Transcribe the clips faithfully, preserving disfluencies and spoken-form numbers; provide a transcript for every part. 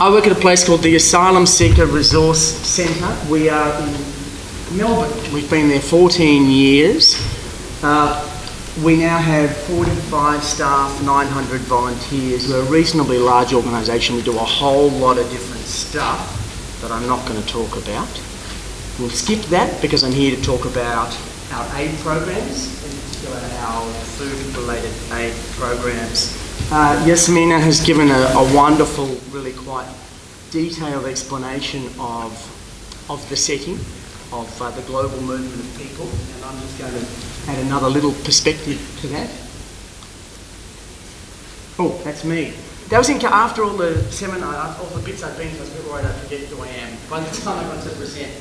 I work at a place called the Asylum Seeker Resource Centre. We are in Melbourne. We've been there fourteen years. Uh, we now have forty-five staff, nine hundred volunteers. We're a reasonably large organisation. We do a whole lot of different stuff that I'm not going to talk about. We'll skip that because I'm here to talk about our aid programs, in particular our food-related aid programs. Uh, Yasmina has given a, a wonderful, really quite detailed explanation of, of the setting, of uh, the global movement of people, and I'm just going to add another little perspective to that. Oh, that's me. That was in, after all the seminar, all the bits I've been to, I was a bit worried I'd forget who I am by the time I got to present.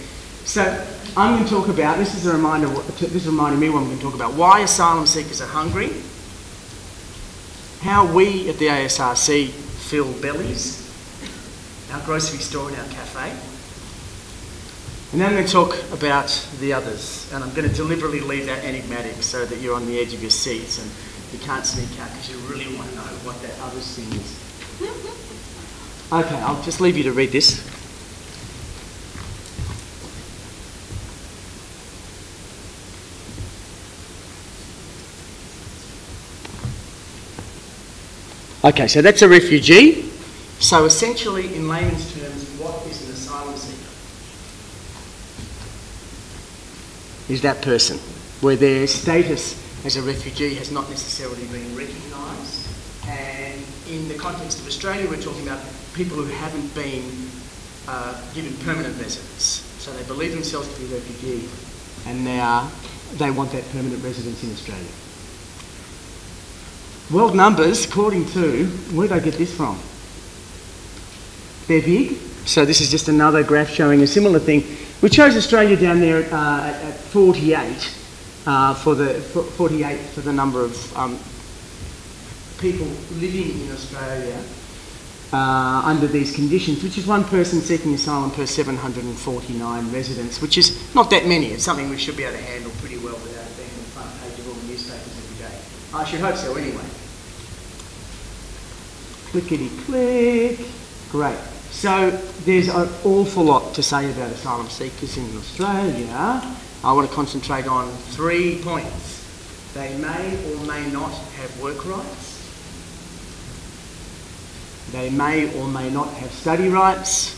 So I'm going to talk about, this is a reminder, this reminded me what I'm going to talk about, why asylum seekers are hungry, how we at the A S R C fill bellies, our grocery store and our cafe. And then I'm going to talk about the others. And I'm going to deliberately leave that enigmatic so that you're on the edge of your seats and you can't sneak out because you really want to know what that other thing is. Okay, I'll just leave you to read this. Okay, so that's a refugee. So essentially, in layman's terms, what is an asylum seeker? Is that person where their status as a refugee has not necessarily been recognised. And in the context of Australia, we're talking about people who haven't been uh, given permanent residence. So they believe themselves to be refugee, and they, are, they want that permanent residence in Australia. World numbers, according to, where did I get this from? They're big. So this is just another graph showing a similar thing. We chose Australia down there at, uh, at forty-eight uh, for the for forty-eight for the number of um, people living in Australia uh, under these conditions, which is one person seeking asylum per seven hundred forty-nine residents, which is not that many. It's something we should be able to handle pretty well without being on the front page of all the newspapers every day. I should hope so anyway. Clickety click. Great. So there's an awful lot to say about asylum seekers in Australia. I want to concentrate on three points. They may or may not have work rights. They may or may not have study rights.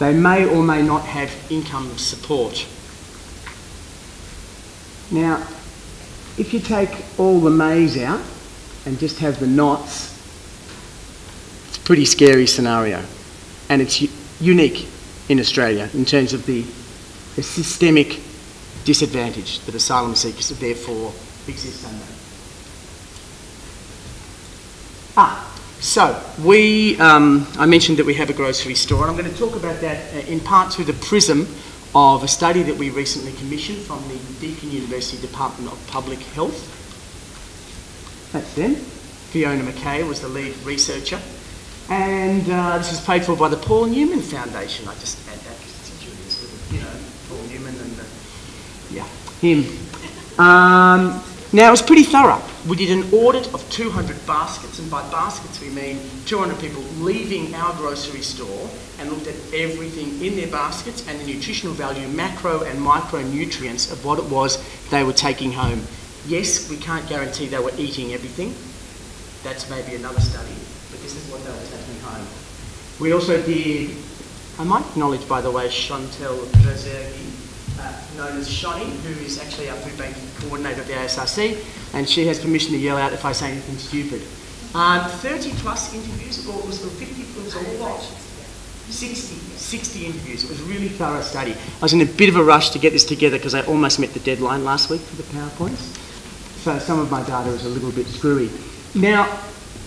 They may or may not have income support. Now, if you take all the mays out and just have the nots, it's a pretty scary scenario. And it's unique in Australia in terms of the, the systemic disadvantage that asylum seekers therefore exist under. Ah, so we, um, I mentioned that we have a grocery store, and I'm going to talk about that in part through the prism of a study that we recently commissioned from the Deakin University Department of Public Health. That's them. Fiona McKay was the lead researcher. And uh, this was paid for by the Paul Newman Foundation. I just add that because it's injurious with, you know, Paul Newman and, uh, yeah, him. Um, now, it was pretty thorough. We did an audit of two hundred baskets, and by baskets we mean two hundred people leaving our grocery store, and looked at everything in their baskets and the nutritional value, macro and micronutrients of what it was they were taking home. Yes, we can't guarantee they were eating everything. That's maybe another study, but this is what they were taking home. We also did, I might acknowledge, by the way, Chantelle Bezergi, Uh, known as Shoni, who is actually our food bank coordinator at the A S R C, and she has permission to yell out if I say anything stupid. Um, thirty plus interviews, or it was fifty, it was a lot. sixty, sixty interviews. It was a really thorough study. I was in a bit of a rush to get this together because I almost met the deadline last week for the PowerPoints. So some of my data is a little bit screwy. Now,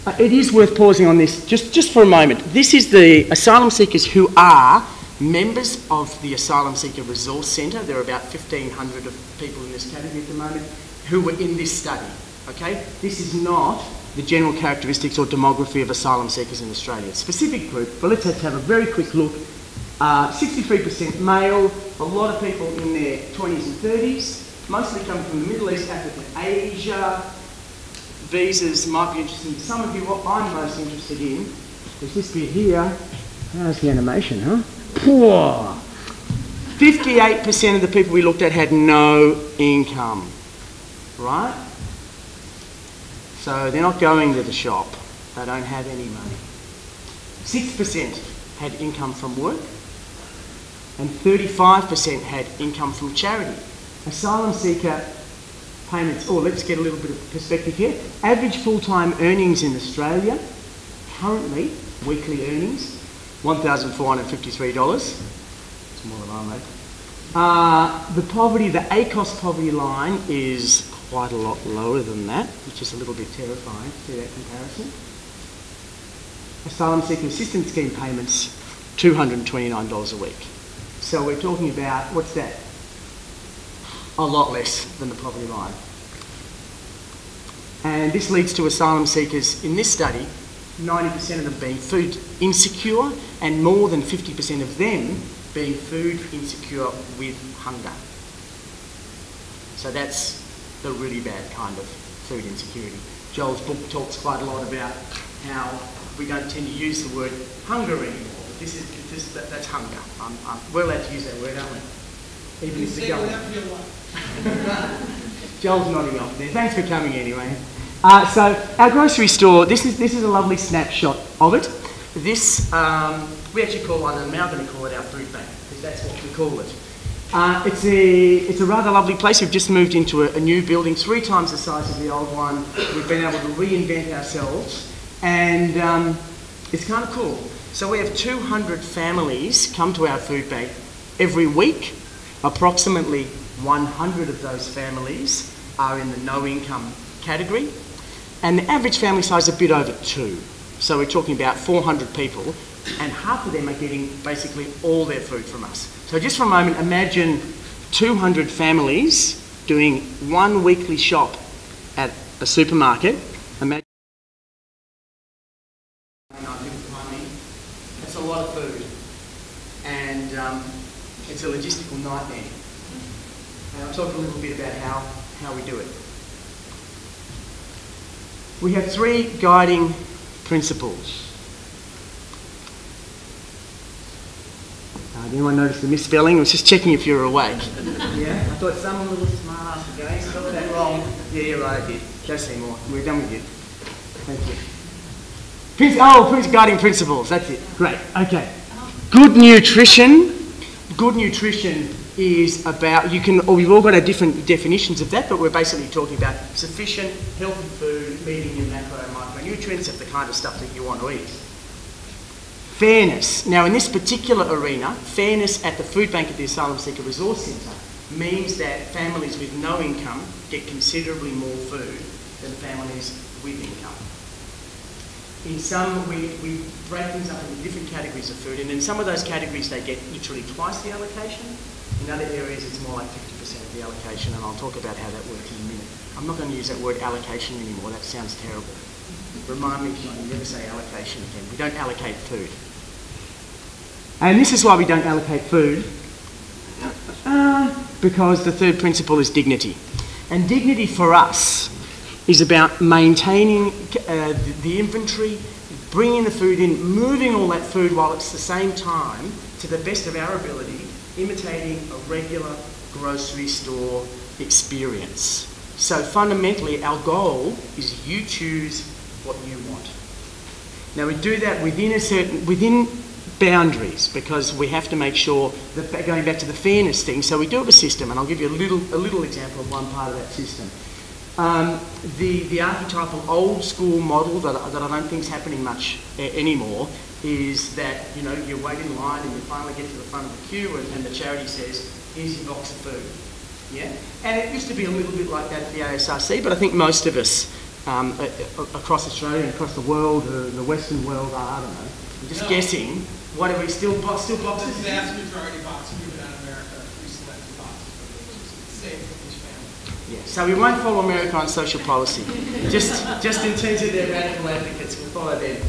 uh, it is worth pausing on this just, just for a moment. This is the asylum seekers who are members of the Asylum Seeker Resource Centre. There are about fifteen hundred of people in this category at the moment who were in this study, okay? This is not the general characteristics or demography of asylum seekers in Australia. It's a specific group, but let's just have a very quick look. Uh, sixty-three percent male, a lot of people in their twenties and thirties, mostly coming from the Middle East, Africa, Asia. Visas might be interesting to some of you. What I'm most interested in There's this bit here. How's the animation, huh? Poor. fifty-eight percent of the people we looked at had no income, right? So they're not going to the shop. They don't have any money. six percent had income from work, and thirty-five percent had income from charity. Asylum seeker payments, or oh, let's get a little bit of perspective here. Average full-time earnings in Australia, currently, weekly earnings, one thousand four hundred fifty-three dollars. It's more than I make. Uh, the poverty, the A C O S poverty line is quite a lot lower than that, which is a little bit terrifying to see that comparison. Asylum seeker assistance scheme payments, two hundred twenty-nine dollars a week. So we're talking about, what's that? A lot less than the poverty line. And this leads to asylum seekers, in this study, ninety percent of them being food insecure, and more than fifty percent of them being food insecure with hunger. So that's the really bad kind of food insecurity. Joel's book talks quite a lot about how we don't tend to use the word hunger anymore. This is, this, that, that's hunger. I'm, I'm, we're allowed to use that word, aren't we? Even you say without your wife. Joel's nodding off there. Thanks for coming anyway. Uh, so our grocery store, this is, this is a lovely snapshot of it. This, um, we actually call, I'm now going to call it our food bank, because that's what we call it. Uh, it's, a, it's a rather lovely place. We've just moved into a, a new building, three times the size of the old one. We've been able to reinvent ourselves, and um, it's kind of cool. So we have two hundred families come to our food bank every week. Approximately one hundred of those families are in the no income category, and the average family size is a bit over two. So we're talking about four hundred people, and half of them are getting basically all their food from us. So just for a moment, imagine two hundred families doing one weekly shop at a supermarket. Imagine that's a lot of food, and um, it's a logistical nightmare. And I'll talk a little bit about how, how we do it. We have three guiding principles. Uh, did anyone notice the misspelling? I was just checking if you were awake. Yeah, I thought someone a little smart ass again spelled that wrong. Yeah, you're right, I did. Don't say more. We're done with it. Thank you. Prince, oh, guiding principles. That's it. Great. Okay. Good nutrition. Good nutrition is about, you can, or we've all got our different definitions of that, but we're basically talking about sufficient, healthy food, meeting your macro and micronutrients of the kind of stuff that you want to eat. Fairness. Now in this particular arena, fairness at the food bank at the Asylum Seeker Resource Centre means that families with no income get considerably more food than families with income. In some, we, we break things up into different categories of food, and in some of those categories they get literally twice the allocation. In other areas it's more like fifty percent of the allocation, and I'll talk about how that works in a minute. I'm not going to use that word allocation anymore, that sounds terrible. Remind me if you never say allocation again. We don't allocate food. And this is why we don't allocate food, uh, because the third principle is dignity. And dignity for us is about maintaining uh, the inventory, bringing the food in, moving all that food while it's the same time, to the best of our ability, imitating a regular grocery store experience. So fundamentally, our goal is you choose what you want. Now we do that within a certain, within boundaries, because we have to make sure that, going back to the fairness thing, so we do have a system, and I'll give you a little, a little example of one part of that system. Um, the, the archetypal old school model that, that I don't think is happening much uh, anymore is that, you know, you wait in line and you finally get to the front of the queue, and, and the charity says, here's your box of food. Yeah? And it used to be a little bit like that at the A S R C, but I think most of us um, a, a, across Australia and across the world, uh, the Western world, I don't know, I'm just no. guessing, what are we still, bo still boxes? The vast majority boxes we have in America, we select the boxes for the safe. Yeah, so we won't follow America on social policy. just, just in terms of their radical advocates, we'll follow them.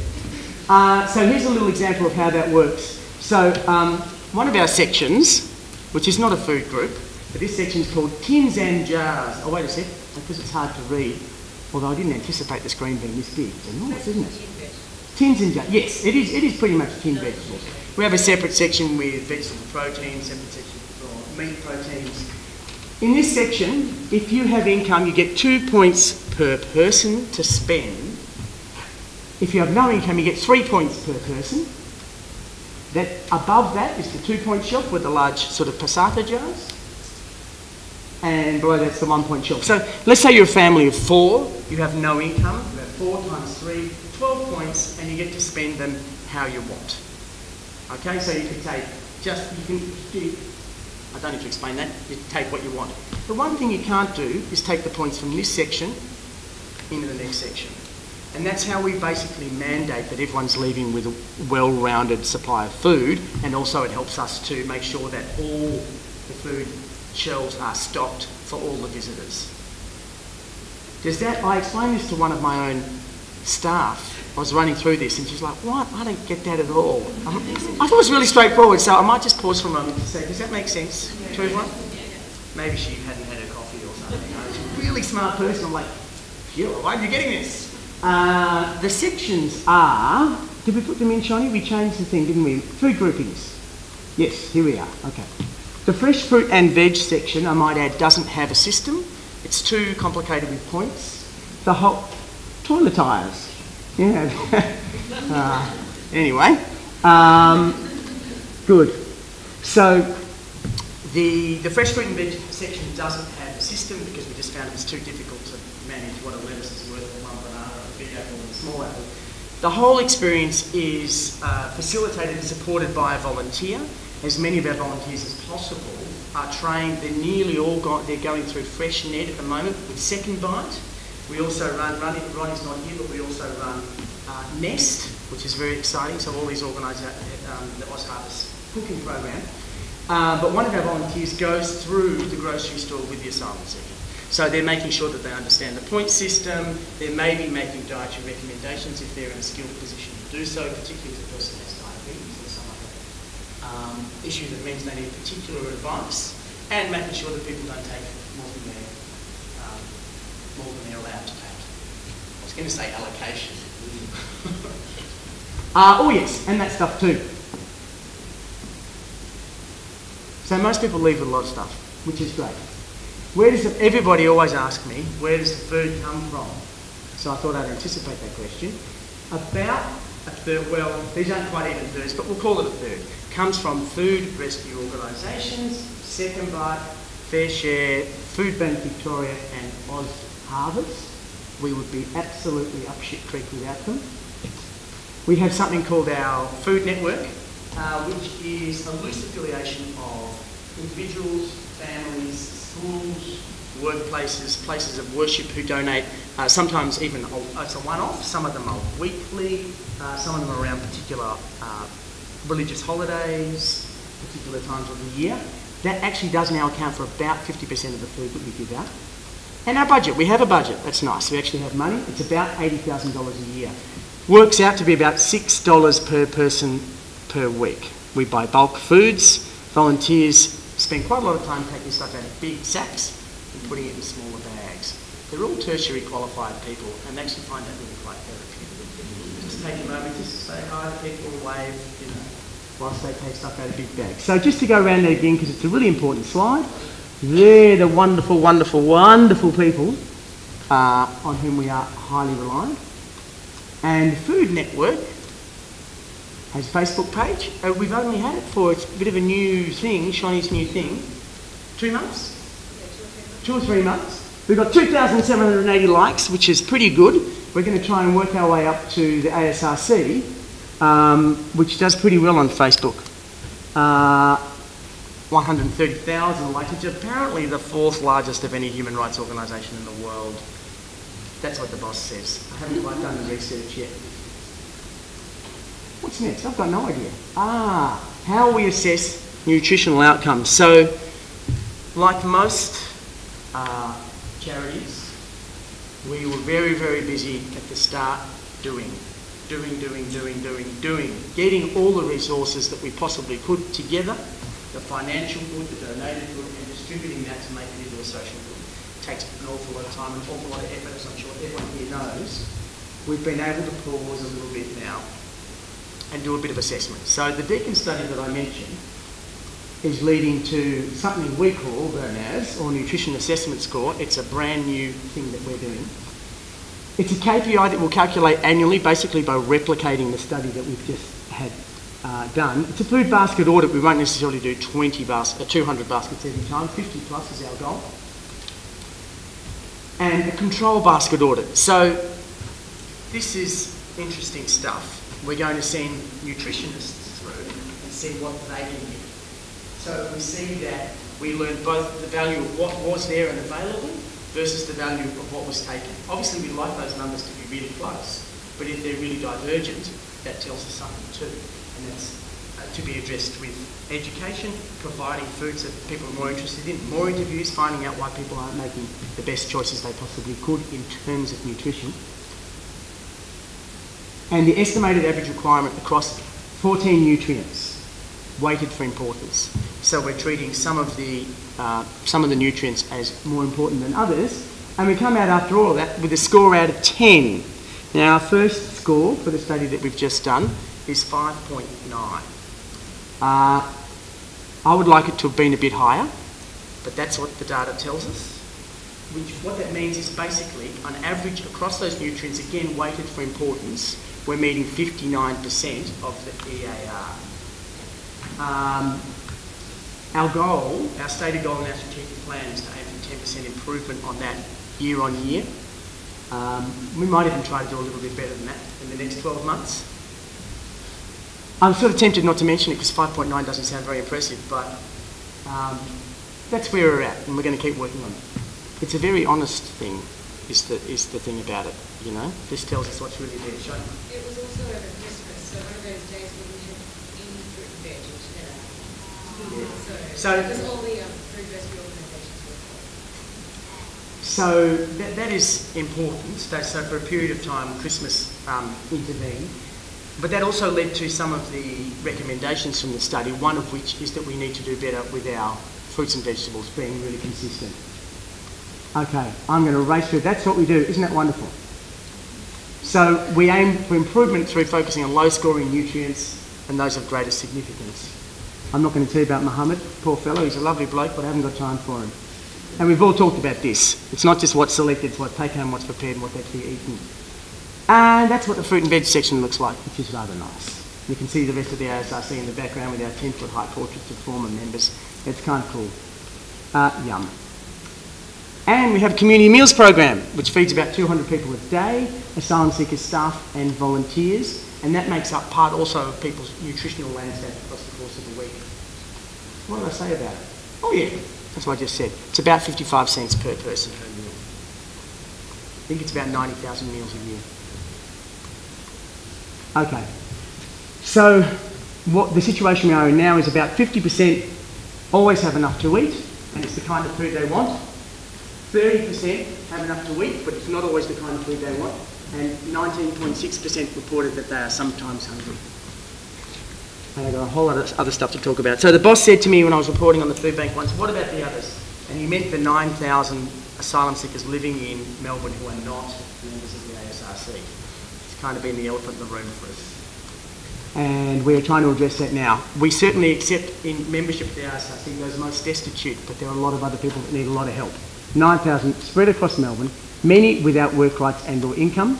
Uh, so here's a little example of how that works. So um, one of our sections, which is not a food group, but this section is called Tins and Jars. Oh, wait a sec, because it's hard to read. Although I didn't anticipate the screen being this big. It's enormous, isn't it? Tins and jars, yes, it is, it is pretty much tinned vegetables. We have a separate section with vegetable protein, separate section for meat proteins. In this section, if you have income, you get two points per person to spend. If you have no income, you get three points per person. That above that is the two-point shelf with the large sort of passata jars. And below that's the one-point shelf. So let's say you're a family of four, you have no income, you have four times three, twelve points, and you get to spend them how you want. Okay, so you can take just, you can do, I don't need to explain that, you take what you want. The one thing you can't do is take the points from this section into the next section. And that's how we basically mandate that everyone's leaving with a well-rounded supply of food, and also it helps us to make sure that all the food shelves are stocked for all the visitors. Does that, I explained this to one of my own staff, I was running through this and she's like, what? I don't get that at all. I'm, I thought it was really straightforward, so I might just pause for a moment to say, does that make sense yeah. to everyone? Yeah. Maybe she hadn't had her coffee or something. You know, she's a really smart person. I'm like, yeah, why are you getting this? Uh, the sections are, did we put them in shiny? We changed the thing, didn't we? Food groupings. Yes, here we are, okay. The fresh fruit and veg section, I might add, doesn't have a system. It's too complicated with points. The hot toilet tires. Yeah. uh, anyway, um, good. So the, the fresh fruit and veg section doesn't have a system because we just found it was too difficult to manage what a lettuce is worth for one banana, a big apple and a small apple. The whole experience is uh, facilitated and supported by a volunteer. As many of our volunteers as possible are trained. They're nearly all got, they're going through FreshNet at the moment with Second Bite. We also run, Ronnie, Ronnie's not here, but we also run uh, NEST, which is very exciting. So all these organisations, um, the Oz Harvest cooking program. Uh, but one of our volunteers goes through the grocery store with the asylum seeker. So they're making sure that they understand the point system. They may be making dietary recommendations if they're in a skilled position to do so, particularly if the person has diabetes or some other um, issue that means they need particular advice, and making sure that people don't take more than their more than they're allowed to take. I was going to say allocation. uh, oh yes, and that stuff too. So most people leave with a lot of stuff, which is great. Where does the, everybody always asks me, where does the food come from? So I thought I'd anticipate that question. About a third, well, these aren't quite even thirds, but we'll call it a third. Comes from food rescue organisations, Second Bite, Fair Share, Food Bank Victoria and Oz Harvest. We would be absolutely up shit creek without them. We have something called our Food Network, uh, which is a loose affiliation of individuals, families, schools, workplaces, places of worship who donate, uh, sometimes even it's a one-off, some of them are weekly, uh, some of them are around particular uh, religious holidays, particular times of the year. That actually does now account for about fifty percent of the food that we give out. And our budget, we have a budget, that's nice, we actually have money, it's about eighty thousand dollars a year. Works out to be about six dollars per person per week. We buy bulk foods, volunteers spend quite a lot of time taking stuff out of big sacks and putting it in smaller bags. They're all tertiary qualified people and they actually find that really quite therapeutic. Just take a moment, just say hi to people, wave, you know, whilst they take stuff out of big bags. So just to go around that again, because it's a really important slide, they're the wonderful, wonderful, wonderful people uh, on whom we are highly reliant. And the Food Network has a Facebook page. Uh, we've only had it for, it's a bit of a new thing, Shiny's new thing. Two months? Two or three months. We've got two thousand seven hundred eighty likes, which is pretty good. We're going to try and work our way up to the A S R C. Um, which does pretty well on Facebook. Uh, one hundred thirty thousand likes, which is apparently the fourth largest of any human rights organisation in the world. That's what the boss says. I haven't quite done the research yet. What's next? I've got no idea. Ah, how we assess nutritional outcomes. So, like most uh, charities, we were very, very busy at the start doing doing, doing, doing, doing, doing, getting all the resources that we possibly could together, the financial good, the donated good, and distributing that to make it into a social good. It takes an awful lot of time, an awful lot of effort, as I'm sure everyone here knows. we've been able to pause a little bit now and do a bit of assessment. So the Deakin study that I mentioned is leading to something we call the N A S, or Nutrition Assessment Score. It's a brand new thing that we're doing. It's a K P I that we'll calculate annually, basically by replicating the study that we've just had uh, done. It's a food basket audit. We won't necessarily do twenty bas- two hundred baskets every time. fifty plus is our goal. And a control basket audit. So this is interesting stuff. We're going to send nutritionists through and see what they can do. So we see that we learn both the value of what was there and available versus the value of what was taken. Obviously, we'd like those numbers to be really close, but if they're really divergent, that tells us something too. And that's uh, to be addressed with education, providing foods that people are more interested in, more interviews, finding out why people aren't making the best choices they possibly could in terms of nutrition. And the estimated average requirement across fourteen nutrients, weighted for importance. So we're treating some of the uh, some of the nutrients as more important than others, and we come out after all of that with a score out of ten. Now our first score for the study that we've just done is five point nine. Uh, I would like it to have been a bit higher, but that's what the data tells us. Which what that means is basically, on average across those nutrients, again weighted for importance, we're meeting fifty-nine percent of the E A R. Um, our goal, our stated goal in our strategic plan is to aim for ten percent improvement on that year on year. Um, we might even try to do a little bit better than that in the next twelve months. I'm sort of tempted not to mention it because five point nine doesn't sound very impressive, but um, that's where we're at, and we're going to keep working on it. It's a very honest thing, is the, is the thing about it, you know? This tells us what's really there. Showing. It was also over Christmas, so one of those days when we had So, so that, that is important. So for a period of time, Christmas um, intervened. But that also led to some of the recommendations from the study, one of which is that we need to do better with our fruits and vegetables being really consistent. Okay, I'm going to race through. That's what we do. Isn't that wonderful? So we aim for improvement through focusing on low-scoring nutrients and those of greatest significance. I'm not going to tell you about Mohammed, poor fellow, he's a lovely bloke, but I haven't got time for him. And we've all talked about this. It's not just what's selected, it's what's taken home, what's prepared, and what's actually eaten. And that's what the fruit and veg section looks like, which is rather nice. You can see the rest of the A S R C in the background with our ten-foot high portraits of former members. It's kind of cool. Uh, yum. And we have a community meals program, which feeds about two hundred people a day, asylum seekers, staff and volunteers. And that makes up part also of people's nutritional landscape across the course of the week. What did I say about it? Oh yeah, that's what I just said. It's about fifty-five cents per person per meal. I think it's about ninety thousand meals a year. Okay, so what the situation we are in now is about fifty percent always have enough to eat, and it's the kind of food they want. thirty percent have enough to eat, but it's not always the kind of food they want. And nineteen point six percent reported that they are sometimes hungry. And I've got a whole lot of other stuff to talk about. So the boss said to me when I was reporting on the food bank once, what about the others? And he meant the nine thousand asylum seekers living in Melbourne who are not members of the A S R C. It's kind of been the elephant in the room for us. And we are trying to address that now. We certainly accept in membership of the A S R C those most destitute, but there are a lot of other people that need a lot of help. nine thousand spread across Melbourne, many without work rights and or income.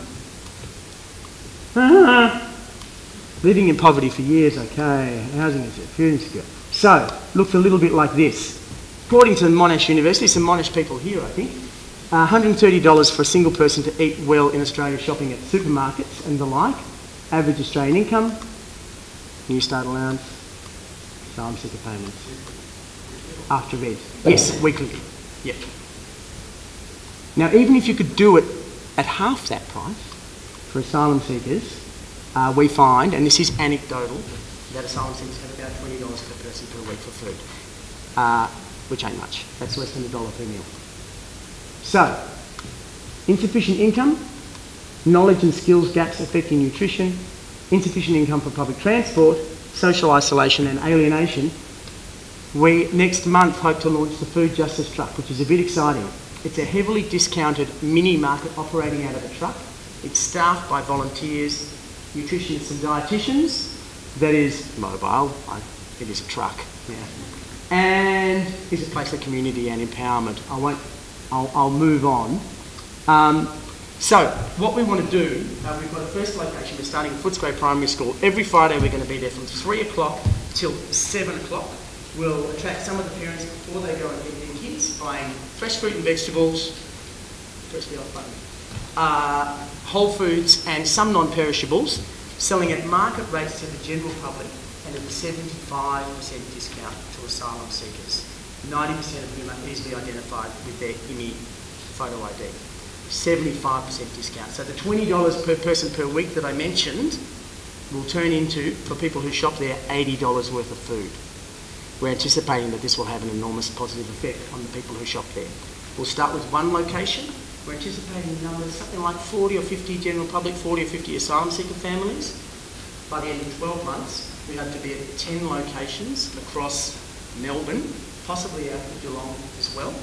Living in poverty for years, okay. Housing is food insecure. So, looks a little bit like this. According to Monash University, some Monash people here, I think, uh, one hundred thirty dollars for a single person to eat well in Australia, shopping at supermarkets and the like. Average Australian income, New Start allowance, asylum seeker payments. After rent. Yes, weekly. Yep. Now, even if you could do it at half that price for asylum seekers, uh, we find, and this is anecdotal, that asylum seekers have about twenty dollars per person per week for food, uh, which ain't much. That's less than a dollar per meal. So, insufficient income, knowledge and skills gaps affecting nutrition, insufficient income for public transport, social isolation and alienation. We, next month, hope to launch the Food Justice Truck, which is a bit exciting. It's a heavily discounted mini market operating out of a truck It's staffed by volunteers, nutritionists and dietitians. That is mobile. It is a truck. Yeah. And it's a place of community and empowerment. I won't. I'll, I'll move on. Um, so what we want to do, uh, we've got a first location. We're starting at Footscray Primary School. Every Friday we're going to be there from three o'clock till seven o'clock. We'll attract some of the parents before they go and get their kids, buying fresh fruit and vegetables, freshly off button, uh, whole foods and some non-perishables, selling at market rates to the general public and at a seventy-five percent discount to asylum seekers, ninety percent of whom are easily identified with their I M I photo I D. seventy-five percent discount. So the twenty dollars per person per week that I mentioned will turn into, for people who shop there, eighty dollars worth of food. We're anticipating that this will have an enormous positive effect on the people who shop there. We'll start with one location. We're anticipating numbers, something like forty or fifty general public, forty or fifty asylum seeker families. By the end of twelve months, we hope to be at ten locations across Melbourne, possibly out of Geelong as well,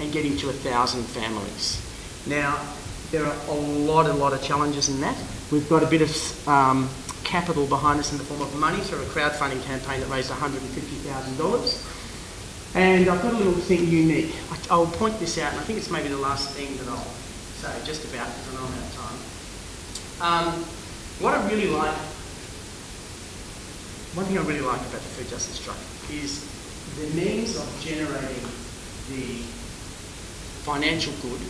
and getting to one thousand families. Now, there are a lot, a lot of challenges in that. We've got a bit of um, capital behind us in the form of money through a crowdfunding campaign that raised one hundred fifty thousand dollars. And I've got a little thing unique. I, I'll point this out, and I think it's maybe the last thing that I'll say, just about, because I know I'm out of time. Um, what I really like, one thing I really like about the Food Justice Truck is the means of generating the financial good,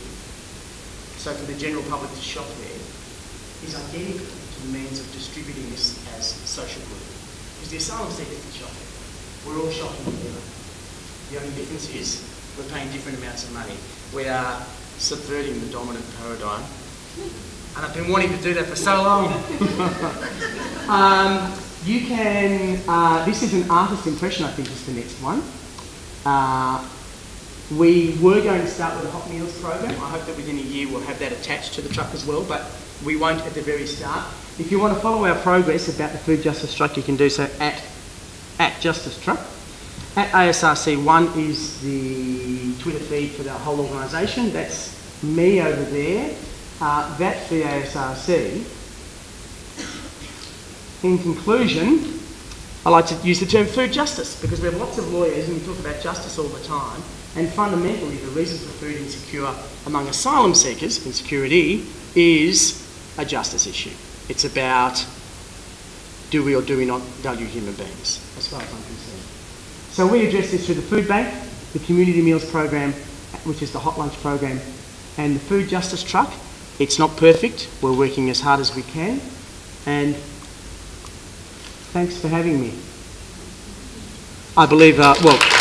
so for the general public to shop there, is identical to the means of distributing this as social good. Because the asylum seekers can shop there. We're all shopping together. The only difference is we're paying different amounts of money. We are subverting the dominant paradigm. And I've been wanting to do that for so long. um, you can, uh, this is an artist impression, I think is the next one. Uh, we were going to start with a hot meals program. I hope that within a year we'll have that attached to the truck as well, but we won't at the very start. If you want to follow our progress about the Food Justice Truck, you can do so at, at Justice Truck. At A S R C one is the Twitter feed for the whole organisation. That's me over there. Uh, that's the A S R C. In conclusion, I like to use the term food justice because we have lots of lawyers and we talk about justice all the time. And fundamentally, the reason for food insecure among asylum seekers, insecurity, is a justice issue. It's about do we or do we not value human beings, as far as I'm concerned. So we address this through the Food Bank, the Community Meals Program, which is the Hot Lunch Program, and the Food Justice Truck. It's not perfect. We're working as hard as we can. And thanks for having me. I believe, uh, well...